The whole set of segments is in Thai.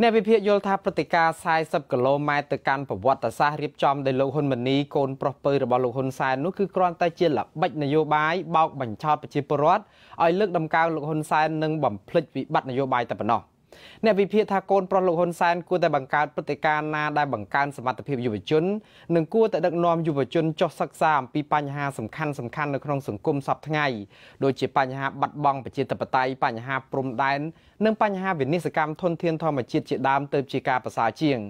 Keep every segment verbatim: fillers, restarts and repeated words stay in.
ในพิพิธโยธาปฏิกาไซส์สับกะโลไม้ตะการประวัติศาสตร์ริบจอมในโลกคนมันนี้โกนปรบเปอร์ระบาดโลกคนไซน์นู้คือกรอนใต้เจียนหลับบัญนโยบายเบาบัญชาปจิปรวัตไอเลือกดำกาวโลกคนไซน์นึ่งบ่มพลิกวิบัตินโยบายแต่ปนอในพิพิธาโกนปรโลกคนไซน์กู้แต่บังการปฏิการนาได้บังการสมัติพิบยุบจนหนึ่งกู้แต่ดักนอมยุบจนจอสักสามปีปัญหาสำคัญสำคัญในครองสังคมสับทั้งไงโดยเฉพาะปัญหาบัดบองปจิตปไตยปัญหาปรุมแดนเนื่องปัญหาวินิสกรรมทนเทียนทอมจิตจิตดามเติมจิกาภาษาเชียง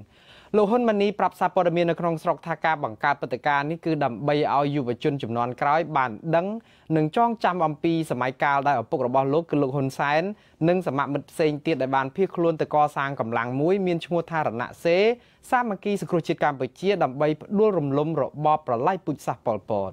โลหนมันนี้ปรับซาปรมีในครองสรกทากาบังการปฏิการนี่คือดับใบเอาอยู่บนจุนจุ่มนอนกร้อยบานดังหนึ่งจ้องจำอัมปีสมัยกาลได้ออกปกระบอบโลกคือโลหนไซน์หนึ่งสมัครมิดเซงเตียดได้บานพี่คลุนตะกอซางกำลังมุ้ยเมียนชัวทารณะเซสามังกีสกุลจิตการเปิดเชี่ยดับใบด้วลมลมระบอบประไล่ปุจซาปอลปอด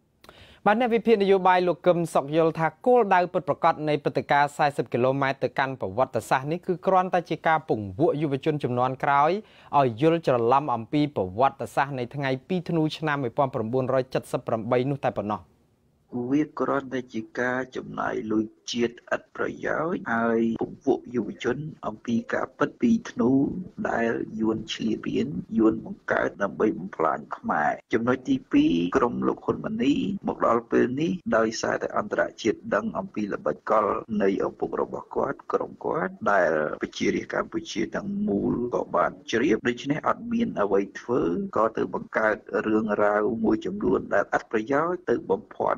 บ้านในวิพีนโยบายหลวงกรมสกยลทาโก้ได้เปิดประกาศในปฏิกาไซส์สิบกิโลเมตรกันประวัติศาสตร์นี่คือกรอนตาจิกาปุ่งวัวยุบจนจำนวนคร้อยเอายุลจรลำอัมพีประวัติศาสตร์ในทั้งไงปีธนูชนะไม่ป้อมประมูลร้อยจัดสับประใบนุตัยปนอวิกรณ์ในจิกาจำนายลุยเจียดอัดประยาวไอปุ่มวุยุชนอัมพีกาปัดปีธนูได้ยวนเฉลี่ยเปลี่ยนยวนมังกรนำไปพลางขมายจำนวนที่ปีกรมหลวงคนมันนี้บอกเราเป็นนี้ได้สายแต่อันตรายเจียดดังอัมพีระเบิดกอลในอัมพุกระบกวาดกรมกวาดได้ไปเชียร์การไปเชียร์ดังมูลกบาลเชียร์โดยเฉพาะอัดเมียนเอาไว้เถอะก็เติมมังกรเรื่องราวมวยจำนวนได้อัดประยาวเติมบ่มพร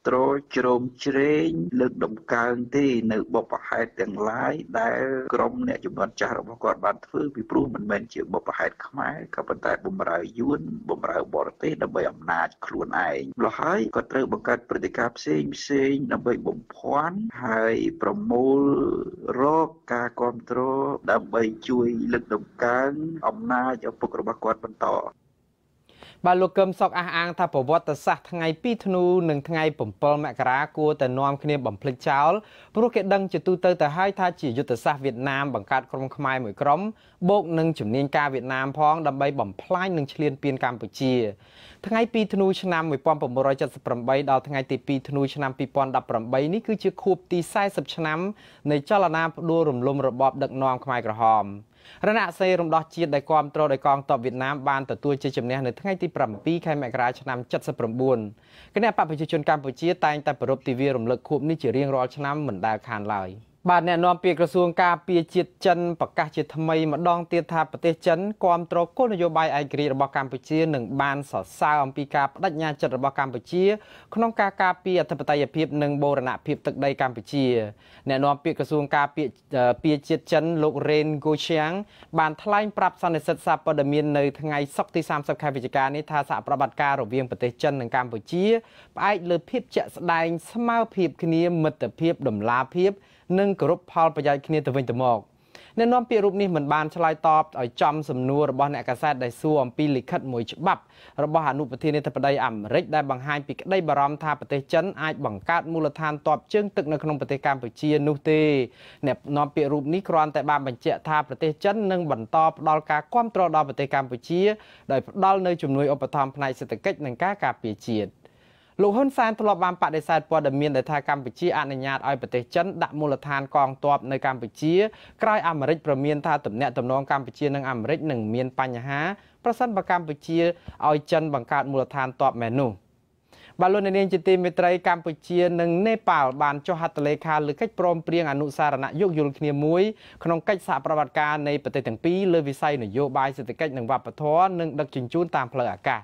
โตรโจมเชงเลือกดมการที่หนึ่งบ่ปะหายแต่งหลายได้กรมเนี่ยจำนวนจ่าเราก่อนบานเพื่อพิปรูมันเป็นเชื่อบ่ปะหายขมายกับปัญหาบ่มรายยุ่นบ่มรายบอร์เต้นำไปอำนาจครัวไอเราให้ก็เติบบังการปฏิกรรมเซ็งเซ็งนำไปบ่มพรให้ประมูลรอกกาคอนโตรนำไปช่วยเลือกดมการอำนาจเอาปกระบกวาดปันต่อบาลูกเกมสอกอ่างถ้าผมว่าแต่สักทั้งไงปีธนูหนึ่งทั้งไงผมปลอมแมกรากูแต่นอมคณีบ่มพลิกเช้าเพราะเกดังจะตูเตอร์แต่ให้ท่าจียุติศาสตร์เวียดนามบังการกรมขมายเหมือนกรมโบกหนึ่งจุดเนียนกาเวียดนามพ้องดำใบบ่มพลายหนึ่งเฉลี่ยเปลี่ยนการปเชียทั้งไงปีธนูชนะมวยปอมผมบรอยจัดสปรมใบดาวทั้งไงตีปีธนูชนะปีปอนดับปรมใบนี่คือชื่อคูบตีไส้สับชนะในเจ้าละนาดูรวมรวมระบอบดักนอมขมายกระหอบระนาเซรมดอจีดได้ความโตได้กองต่อเวียดนามบานแต่ตัวเจจำเนียในทั้งไงตีปรมปีใครแมกราชนะจัดสปรมบุญก็เนี่ยปัจจุบันการปเชียตายแต่ประรบตีวีรมเลิกคูบนี่จะเรียงรอชนะเหมือนดาวคานลอยบาดแนนอมเปียกระทรวงการเปียจิตจันประกาศจิตทำไมมาดองเตียธาประเทศจันความตรกนโยบายไอกรีระบอบกัมพูชีหนึ่งบานสอดซาอัมพีกาปรัชญาจัดระบอบกัมพูชีขนมกากาเปียธปไตยเพียบหนึ่งโบราณเพียบตึกใดกัมพูชีแนนอมเปียกระทรวงการเปียเปียจิตจันโลกเรนโกเชียงบานทลายปรับสันนิษฐานประเดิมในทั้งไงซอกที่สามสับแคปิจการนิทาสาประบัติการระเบียงประเทศจันหนึ่งกัมพูชีไปเลยเพียบจะได้สมาเพียบคืนนี้มัดแต่เพียบดมลาเพียบหนึ่งกรุบพอลประหยัดคเนตเวนตมอกแน่นอนปีรูปนี้เหมือนบานชลายตอบอ่อยจำสำนัวระบอบในอากาศได้ส่วมปีลิขัดมวยฉบับระบอบหานุปเทนในทัพได้อ่ำเร็จได้บางไฮปีได้บารมธาปฏิจันไอบังการมูลธานตอบเชิงตึกในขนมปฏิการปเชียนุตีแนบนอนปีรูปนี้กรอนแต่บานบัญเจธาปฏิจันหนึ่งบันตอบดอลกาความตรอดอปฏิการปเชียได้ดอลในจุ่มหน่วยอุปธรรมภายเศรษฐกิจหนึ่งกากาเปียเชียลูกหุ่นแซนตลอดบางปฏิเสธปอดเมียนในทางการปฏิชีอนุญาตเอาปฏิจันดักมูลธานกองตอบในการปฏิชีใกล้อเมริกประเมียนท่าตุ่มเนตตุ่มน้องการปฏิชีในอเมริกหนึ่งเมียนปัญหาประสันประการปฏิชีเอาจันบังการมูลธานตอบเมนูบาลูนเนียนจิตติเมตรัยกัมพูชีหนึ่งเนปาลบานโจฮัตเลคาหรือกัจปรมเปรียงอนุสารณะยกยุลเนียมุ้ยขนมกัจสาประวัติการในปฏิทินปีเลวิไซหนึ่งโยบายเศรษฐกิจหนึ่งวัปทอหนึ่งดักจินจูนตามพลอากาศ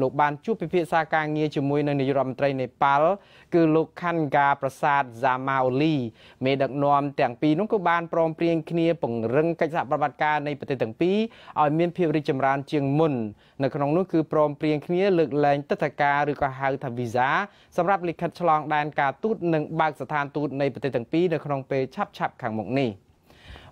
លោក បាន ជួប ពិភាក្សា ការ ងារ ជាមួយ នឹង នាយក រដ្ឋមន្ត្រី ណេប៉ាល់ គឺ លោក ខាន់ កា ប្រាសាទ ហ្សាម៉ាអូលី មេ ដឹកនាំ ទាំង ពីរ នោះ ក៏ បាន ព្រម ព្រៀង គ្នា ពង្រឹង កិច្ច សហប្រតិបត្តិការ នៃ ប្រទេស ទាំង ពីរ ឲ្យ មាន ភាព រីកចម្រើន ជាង មុន នៅ ក្នុង នោះ គឺ ព្រម ព្រៀង គ្នា លើក លែង ទិដ្ឋាការ ឬ ក៏ ហៅ ថា វីសា សម្រាប់ លិខិត ឆ្លង ដែន ការ ទូត និង បើក ស្ថាន ទូត នៃ ប្រទេស ទាំង ពីរ នៅ ក្នុង ពេល ឆាប់ៗ ខាង មុខ នេះ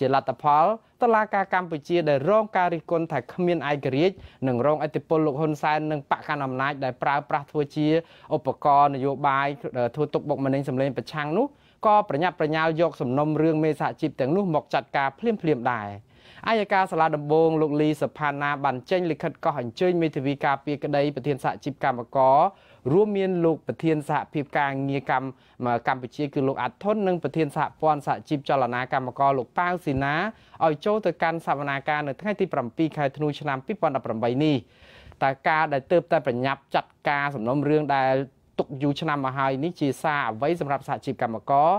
ជាលទ្ធផលតុលាការកម្ពុជាដែលរងការរិះគន់ថាគ្មានឯករាជ្យនិងរងឥទ្ធិពលលោកហ៊ុនសែននិងបកកណ្ដាលអំណាចដែលប្រើប្រាស់ធ្វើជាឧបករណ៍នយោបាយធ្វើទុកបុកម្នេញសម្លេងប្រឆាំងនោះក៏ប្រញាប់ប្រញាល់យកសំណុំរឿងមេសហជីពទាំងនោះមកចាត់ការភ្លាមភ្លាមដែរអัยការសាលាដំបងលោកលីសផាណាបានចេញលិខិតកោះអញ្ជើញមេធាវីការពារក្តីប្រធានសហជីពកម្មកររួមមានលោកប្រធានសហភាពការងារកម្មកម្ពុជាគឺលោកអាត់ធុននិងប្រធានសហព័ន្ធសហជីពចលនាកម្មករលោកប៉ាវស៊ីណាឲ្យចូលទៅកាន់សវនាការនៅថ្ងៃទីប្រាំពីរខែធ្នូឆ្នាំពីរពាន់ដប់ប្រាំបីនេះតើការដែលទើបតែប្រញាប់ចាត់ការសំណុំរឿងដែលទុកយូរឆ្នាំមកហើយនេះជាសារអ្វីសម្រាប់សហជីពកម្មករ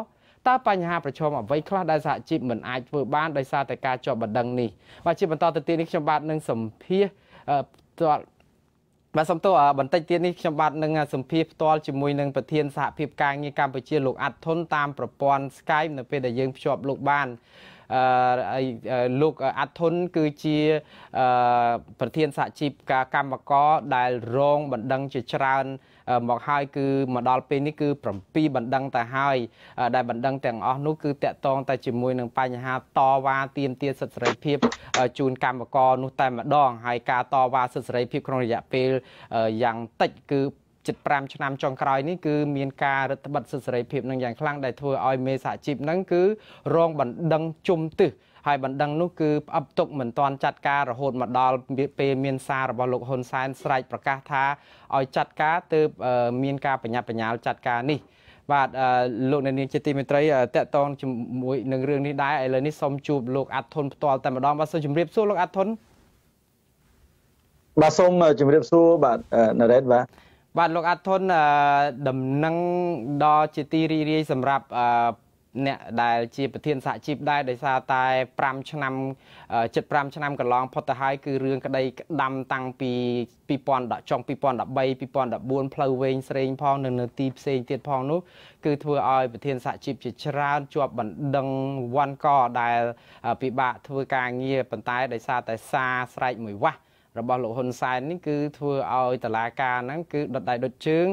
តើបញ្ហាប្រឈមអ្វីខ្លះដែលសហជីពមិនអាចធ្វើបានដោយសារតែការជាប់បណ្ដឹងនេះបាទជាបន្តទៅទៀតនេះខ្ញុំបាទនឹងសម្ភាសន៍បាទសំទោសបន្តិចទៀតនេះខ្ញុំបាទនឹងសម្ភាសផ្ទាល់ជាមួយនឹងប្រធានសហភាពការងារកម្ពុជាលោកអាត់ធុនតាមប្រព័ន្ធ Skype នៅពេលដែលយើងភ្ជាប់លោកបានអឺលោកអាត់ធុនគឺជាប្រធានសហជីពការកម្មករដែលរងបណ្ដឹងជាច្រើនមកហើយគឺមកដល់ពេលនេះគឺប្រាំពីរបណ្ដឹងទៅហើយដែលបណ្ដឹងទាំងអស់នោះគឺតាក់ទងតែជាមួយនឹងបញ្ហាតវ៉ាទាមទារសិទ្ធិសេរីភាពជូនកម្មករនោះតែម្ដងហើយការតវ៉ាសិទ្ធិសេរីភាពក្នុងរយៈពេលយ៉ាងតិចគឺប្រាំឆ្នាំចុងក្រោយនេះគឺមានការរឹតបន្តឹងសិទ្ធិសេរីភាពនឹងយ៉ាងខ្លាំងដែលធ្វើឲ្យមេសហជីពនឹងគឺរងបណ្ដឹងជុំទិសហើយបណ្ដឹងនោះគឺផ្អឹបទុកមិនទាន់ចាត់ការរហូតមកដល់ពេលមានសាររបស់លោកហ៊ុនសែនស្រែកប្រកាសថាឲ្យចាត់ការទើបមានការប្រញាប់ប្រញាល់ចាត់ការនេះបាទលោកអ្នកនាងជាទីមេត្រីតាក់ទងជាមួយនឹងរឿងនេះដែរឥឡូវនេះសូមជួបលោកអាត់ធុនផ្ទាល់តែម្ដងបាទសូមជម្រាបសួរលោកអាត់ធុនបាទសូមជម្រាបសួរបាទណារ៉េតបាទបាទលោកអាត់ធុនដំណឹងដល់ជាទីរីករាយសម្រាប់អ្នកដែលជាប្រធានសហជីពដែរដោយសារតែ5ឆ្នាំ75ឆ្នាំកន្លងផុតទៅហើយគឺរឿងក្តីក្តាំតាំងពី2010ចុងពីរពាន់ដប់បី ពីរពាន់ដប់បួនផ្លូវវែងស្រេងផងនៅនៅទីផ្សេងទៀតផងនោះគឺធ្វើឲ្យប្រធានសហជីពជាច្រើនជាប់បណ្ដឹងវាន់កដែលពិបាកធ្វើការងារប៉ុន្តែដោយសារតែសារស្រែកមួយវ៉ាស់របស់លោកហ៊ុនសែននេះគឺធ្វើឲ្យតុលាការហ្នឹងគឺដុតដៃដុតជើង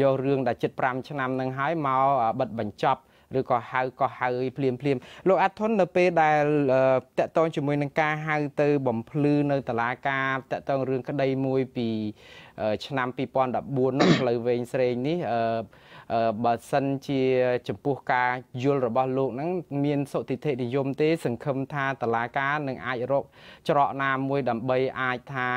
យករឿងដែលជិត5ឆ្នាំហ្នឹងហើយមកបិទបញ្ចប់ឬក៏ហៅក៏ហៅភ្លាមភ្លាមលោកអាត់ធុននៅពេលដែលតាក់ទងជាមួយនឹងការហៅទៅបំភ្លឺនៅតុលាការតាក់ទងរឿងក្តីមួយពីឆ្នាំពីរពាន់ដប់បួននៅផ្លូវវែងស្រេងនេះបើសិនជាចំពោះការយល់របស់លោកហ្នឹងមានសុទិដ្ឋិនិយមទេសង្ឃឹមថាតុលាការនឹងអាចរកច្រកណាមួយដើម្បីអាចថា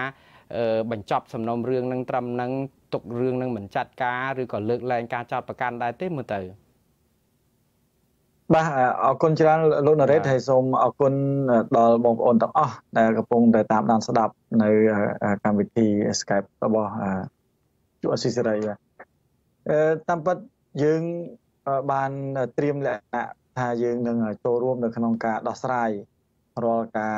បញ្ចប់សំណុំរឿងនឹងត្រឹមនឹងទុករឿងនឹងមិនចាត់ការឬក៏លើកលែងការចោទប្រកាន់ដែរទេមើលទៅបាទអរគុណច្រើនលោកណារ៉េតហើយសូមអរគុណដល់បងប្អូនទាំងអស់ដែលកំពុងតែតាមដានស្ដាប់នៅកម្មវិធី Skype របស់ជួអស៊ីសេរីបាទតាមពិតយើងបានត្រៀមលក្ខណៈថាយើងនឹងចូលរួមនៅក្នុងការដោះស្រាយរាល់ការ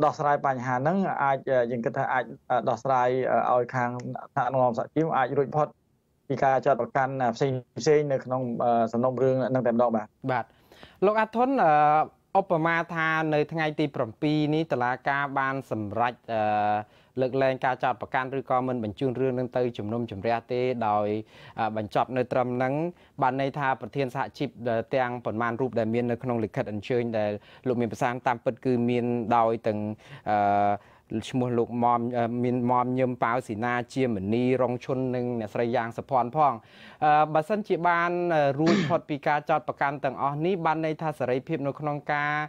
đọt sài bàn hà nắng anh những cái thà anh đọt sài ở hàng thà nông sản kiếm anh rồi phật thì cả cho các anh sinh sinh được nông sản nông rương đang tạm đọt bà bà lúc anh thốn Obama tha nơi ngày tì bẩm pi ní tờ lá ca ban sầm rạch lực lên ca chọt bậc can rư co mình bẩn chuông rương nâng tây chùm nôm chùm rea tê đòi bẩn chọt nơi trầm nắng ban này tha bậc thiên xã chip teang bẩn man rụp đại miên nơi khôn lịch khật ẩn chơi đại lục miền sang tam bật cư miên đòi từng một lục mòm miền mòm nhôm páo xì na chia mình ni rong chun nâng nè sài giang sập phòn phong bà sân chị ban ruột phật pi ca chọt bậc can tầng ó ní ban này tha sài phim nơi khôn ca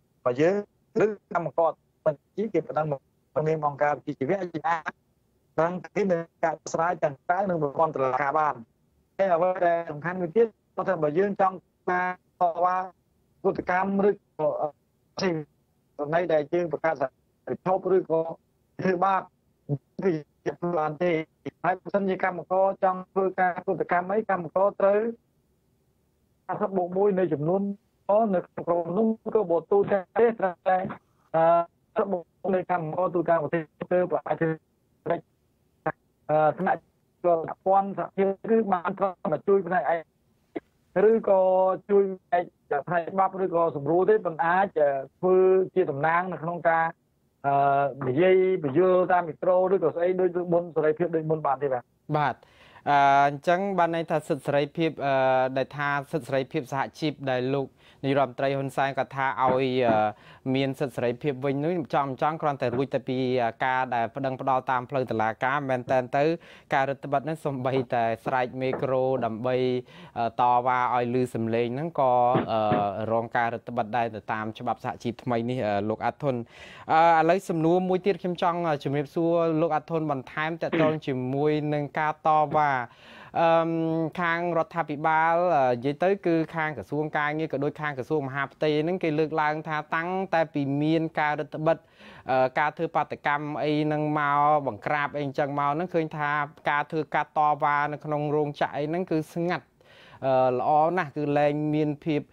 mà dưới nước năm con mình chỉ kịp đang một con em mong cam chỉ chỉ biết là đang cái mình cam sai chẳng cái nên một con là cả bàn đây là vấn đề song khăn nguyên tiết có thể mà dưới trong ba qua một cam rực thì nay đây chứ một ca sản chốt rực có thứ ba thì đoàn thì hai sinh như cam có trong vừa ca một cam mấy cam có tới thấp bộ môi nơi chụm luôn có được còn nung cơ bộ tu thế ra đây thấp bộ nơi cam có tu cam một thế cơ và thế thế này còn quan sát như cứ mang theo mà chui bên này cứ co chui nàyจะให้บ้าหรือก็สมรู้ที่ปัญหาจะฟื้นที่ตำนานนะน้องกาไปเยี่ยไปเยอะตามมิตรด้วยก็ใช้ด้วยบนสไลด์เพียบด้วยบนบานที่แบบบาทจังบ้านในทัศน์สไลด์เพียบได้ทาทัศน์สไลด์เพียบสหชีพได้ลูกในรำไตรหุ่นทรายก็ทาเอาเมียนทัศน์สไลด์เพียบวันนี้จอมจ้องครั้งแต่รู้แต่ปีกาได้ดังประดาวตามเพลินแต่ละกาแมนเตนเตอร์การรัฐบาลนั้นสมบัยแต่สไลด์เมโครดัมเบย์ต่อว่าออยลือสำเร็จนั้นก็รองการรัฐบาลได้แต่ตามฉบับสหชีพทำไมนี่ลูกอัดทนอะไรสำนัวมวยเตี้ยเข้มจ้องจุดเรียบซัวลูกอัดทนบันท้ายแต่ตอนจุดมวยหนึ่งกาต่อว่าคางรัฐบิบาลยิ่งเต๋อคือคางกับส่วนกายงี้กับโดยคางกับส่วนมหาปฏินั่นคือเลือกลางท่าตั้งแต่ปีมีนการรัฐบัตรการเธอปฏิกรรมไอ้นางเมาบังกราบเองจังเมานั่นคือท่าการเธอการต่อวาในขนมโรงใจนั่นคือสงัดล้อน่ะคือแรงมีนพิบ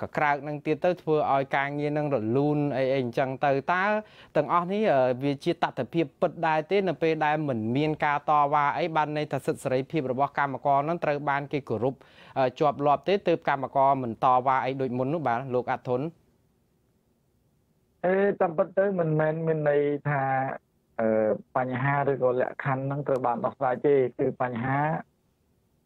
กับกลางนั่งเตี้ยเต๋อเพื่ออ้อยกางงี้นั่งหลุดลุนไอ้เองจังเต๋อต้าตั้งอ้อนี่วิจิตรแต่พิบปัดได้เต้นไปได้เหมือนมีนการต่อวาไอ้บันในทัศน์สไลด์พิบระบบการมากรนั่นเต๋อบันกี่กรุ๊ปจวบหลบเต้เติบการมากรเหมือนต่อวาไอ้โดยมุนนุบาลูกอัดทนเอ้จำปัดเต๋อเหมือนแมนเหมือนในท่าปัญหาหรือก็แหละคันนั่งเต๋อบันออกลายเจคือปัญหา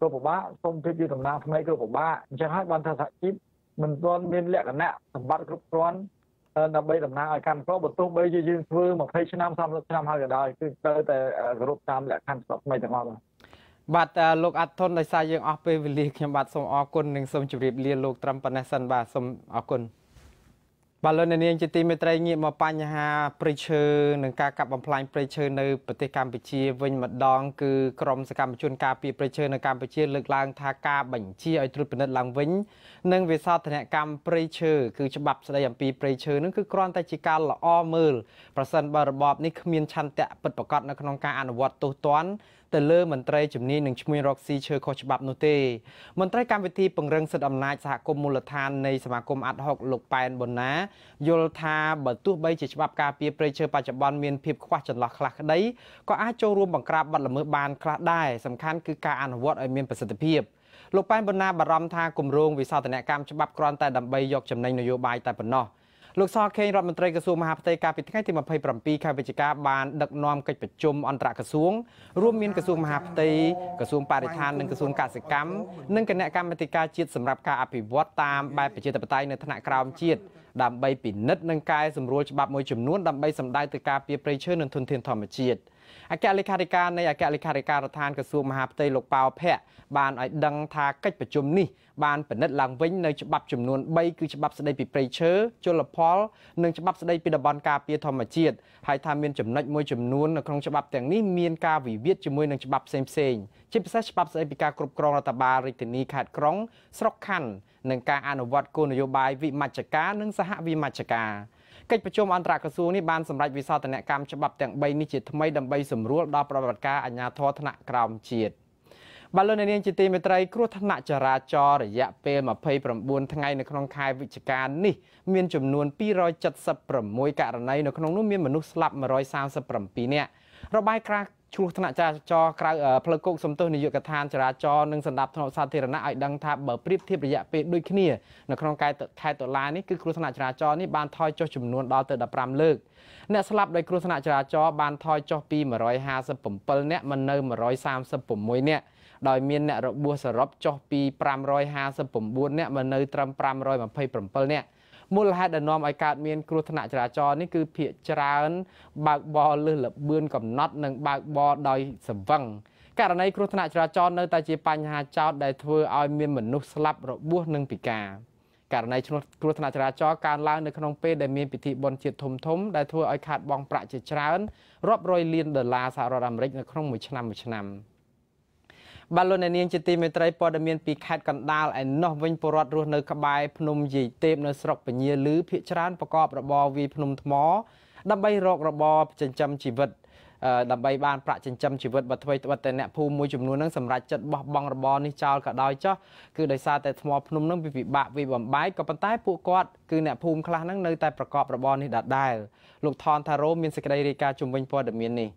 ก็ผมว่าส้มพิษอยู่ตรงนั้นทำไมก็ผมว่าจะให้บรรทัดคิดมันตอนเมียนแหลกกันแน่สมบัติครบร้อนนำไปตรงนั้นการก็บทตุ้งไปยืนฟื้นมาให้ชนะซ้ำแล้วชนะให้กันได้คือเจอแต่กรุ๊ปตามแหลกกันสอบไม่แต่ว่าบัดโลกอัดทนในสายยังออกไปวิลีขยำบัดส่งออกคนหนึ่งส่งจุดรีบเรียนโลกตรัมปนัสสันบาส่งออกคนบอลในนี้จะตีเมตรเงียบมาปัญหาปริเชยหนึ่งการกับบอมพลายปริเชยในปฏิกรรมปิชีเวนมัดดองคือกรมสกรรมชุนกาปีปริเชยในการปิชีเลือกลางทากาบัญชีไอตรุปนัดลังเวนหนึ่งเวซาธนกรรมปริเชยคือฉบับสลายปีปริเชยนั่นคือกรอนแต่จิการละอ้อมือประสันบารบอบนี่คือมีนชันแตะปฏิปกรณ์ในขนมการอนุวัตตุต้อนแต่เลื่อมันตรายจุดนี้หนึ่งชั่วโมงรอกซีเชอร์ขอฉบับนุเต้มันตรายการวิธีปังเริงสุดอำนาจสหกรมมูลธานในสมาคมอัดหกหลกแปนบนนะโยธาบัตุใบจิตฉบับกาเปียเปรย์เชอร์ปัจจุบันเมียนพิบคว้าจนหลักหลักได้ก็อาจจะรวมบังกราบบัตรละเมิดบานคลาดได้สำคัญคือการอนุวัตไอเมียนประสิทธิภาพหลกแปนบนนาบารมทากลุ่มโรงวิสาหกิจการฉบับกรอนแต่ดับใบยกจำในนโยบายแต่ปนนอลูกซอเคยรัฐมนตรีกระทรวงมหาดไทยการปิดท้ายที่มาเผยปรำปีการวิจัยการบานดักนอมกิจประชุมอันตรกระทรวงร่วมมีนกระทรวงมหาดไทยกระทรวงปริธานกระทรวงเกษตรกรรมนั่งกันในการปฏิการจิตสำหรับการอภิวัตตามใบประชาธิปไตยในธนากรรมจิตดำใบปิ่นนัดนั่งกายสำรวจฉบับมวยจำนวนดำใบสำได้ติการเปรียบเปรย์เชิญนันทุนเทียนทอมจิต อากาศเลขาธิการในอากาศเลขาธิการรัฐบาลกระทรวงมหาดไทยลงเปล่าแพะบานไอ้ดังทากิจประชุมนี่บานเป็นนัดลังเว้นในฉบับจำนวนใบคือฉบับสดายปีเปรย์เชื้อจลพอลหนึ่งฉบับสดายปีดบอนกาเปียธรรมเจียดให้ทำเมียนจำนวนมวยจำนวนครองฉบับแต่งนี้เมียนกาวิเวียจมวยหนึ่งฉบับเซมเซงชิปเซฉบับสดายปีการกรุบกรองรัฐบาลริตนีขาดครองสรคันหนึ่งการอนุวัตกลโยบายวิมัจการหนึ่งสหวิมัจการการประชุมอันตรากระทรวงนี้บานสำหรับวิสาหกิจการฉบับแต่งใบนิจิตทำไมดำใบสมรู้ดาวประวัติการอัญญาทธนากรามเจียดบาลในเนียนจิตเมตไตรครัวธนาจราจรระยะเปรมาเพย์ประบุนทั้งไงในขนมคายวิจการนี่เมียนจำนวนปีร้อยจัดสับประมวยการในในขนมนุ่มเมียนมนุษย์สลับมาร้อยสามสับประปีเนี่ยระบายกลางชุดธนาจราจรกลางพลกงสมโตนิยกทานจราจรหนึ่งสันดับถนนสาธารณะอัยดังทับเบอร์ปริบเทียบระยะเปรย์ด้วยขี้เนี่ยในขนมคายตะคายตะลานี่คือครัวธนาจราจรนี่บานทอยจจำนวนดาวเตอร์ดับรามเลิกเนี่ยสลับโดยครัวธนาจราจรบานทอยจปีมาร้อยห้าสับประมเปิลเนี่ยมันเนิ่มมาร้อยสามสับประมวยเนี่ยโดยเมียนเนี่ยระบัวสรบจอปีปรามรอยหาสมบูรณ์เนี่ยมันเนยตรำปรามรอยมาเพย์ปรมเปิลเนี่ยมูลค่าเดินนอมอากาศเมียนกรุธนาจราจรนี่คือเพียจราอันบากบอเลือดเบือนกับน็อตหนึ่งบากบอโดยสวังการในกรุธนาจราจรเนยตาจีปัญหาเจ้าได้เทอเอาเมียนเหมือนนุสลับระบัวหนึ่งปีกาการในชนกรุธนาจราจรการล้างในขนมเป้ได้เมียนปิติบนเฉียดถมถมได้เทอเอาขาดบองประจิจราอันรอบรอยเลียนเดลาสารดำเล็กในขนมมือชนะมือชนะบาลในเนียนจิตเมตไตรปอดเมียนปีขาดกันดาลไอ้นอวิญปรอดรัวเนขบายพนมใหญ่เต็มเนสรกปัญญาลือพิจารณาประกอบระบอวีพนมทมอดับใบรอกระบอจันจำชีวิตดับใบบานประจันจำชีวิตบัตรไว้วัตเตเนภูมิมวยจำนวนนั่งสำหรับจัดบองระบอนิจาวกระดอยเจ้าคือโดยซาแต่ทมอพนมนั่งวิบะวิบใบกับปันใต้ปูกอดคือเนภูมิคลานั่งเนยแต่ประกอบระบอนี่ดัดได้ลูกทอนทาโรเมียนสกัดเริกาจุ่มวิญปอดเมียนนี่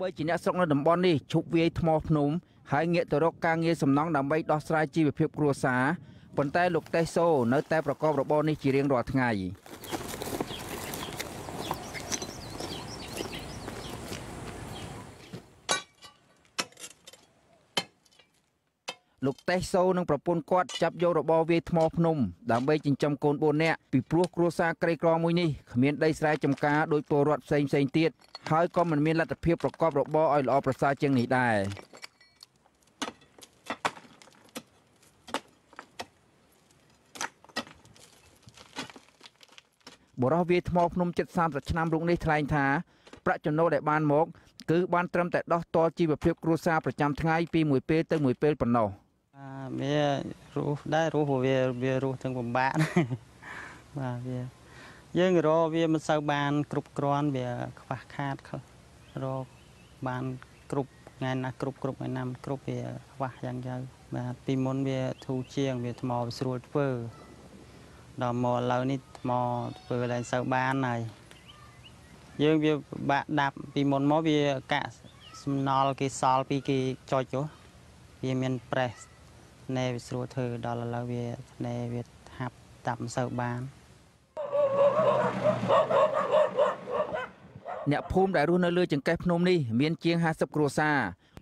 ใบจีนสกนดมบอลนี่ชุบเวทมอพนุ่มหายเงียตัวรกกางเงียสมน้องดำใบดอสไลจีแบบเพียบกลัวสาปนใต้ลูกใต้โซ่เนื้อใต้ประกอบระบอนี่จีเรียงรอทั้งไงลูกใต้โซ่นั่งประปนกอดจับโยระบอเวทมอพนุ่มดำใบจินจำโกนบนเนี่ยปีพลัวกลัวสาไกลกรอมุยนี่เมียนได้สายจำกาโดยตัวรอดเซนเซนเตียดท้ายก็มันมีลัตเพียบประกอบระบอบอ้อยลอประสาเจียงหนีได้บรเวทมอพนมเจ็ดสามสัชนามรุงในทลายถาประจนโนได้บานมกคือบ้านเติมแต่ดอกตอจีแบบเพียบครูซาประจำทั้งไงปีหมวยเปย์เติมหมวยเปย์ปนนอเบียรู้ได้รู้หัวเบียเบียรู้ทั้งผมบ้านมาเบียยังรอเวียมันสาวบานกรุบกรอนเบียขวักขาดเขารอบานกรุบไงนะกรุบกรุบไงนำกรุบเบียขวักยังยังมาปีมนเบียทูเชียงเบียทมอสรวดเฟอร์ดอมอเรานี่มอเฟอร์อะไรสาวบานไหนยังเบียบะดับปีมนมอเบียกะสนอลกีซอลปีกีจอยจุเบียเมียนเปรสในสรวดเธอดอลเราเบียในเบียหับต่ำสาวบานเนี่ยภูมิได้รู้ในเรือจังไกพนมนี่เมียนเจียงฮาสับกรัวซา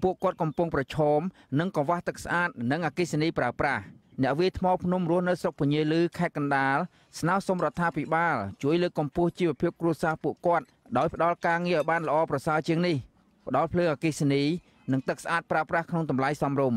พวกกอดกำปงประชมนังกว่าตักสะอาดนังอากิสนีปราปราเนี่ยเวทมอพนมรู้ในศกพญลือแค่กันดาลสนาวสมรัฐาพิบาลช่วยเลือกกำปูจีบเพียกรัวซาพวกกอดดอยดอลกลางเงียบ้านลอประสาเจียงนี่ดอยเพลืออากิสนีนังตักสะอาดปราปราคลองตำลายสำรม